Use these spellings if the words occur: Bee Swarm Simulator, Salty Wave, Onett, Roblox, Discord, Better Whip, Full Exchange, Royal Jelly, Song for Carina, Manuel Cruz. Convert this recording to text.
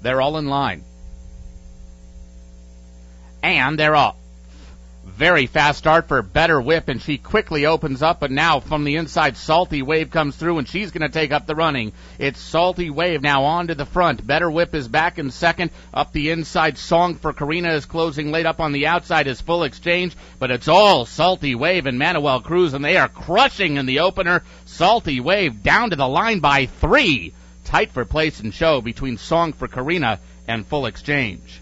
They're all in line. And they're off. Very fast start for Better Whip, and she quickly opens up, but now from the inside, Salty Wave comes through, and she's going to take up the running. It's Salty Wave now on to the front. Better Whip is back in second. Up the inside, Song for Carina is closing late. Up on the outside is Full Exchange, but it's all Salty Wave and Manuel Cruz, and they are crushing in the opener. Salty Wave down to the line by 3. Tight for place and show between Song for Carina and Full Exchange.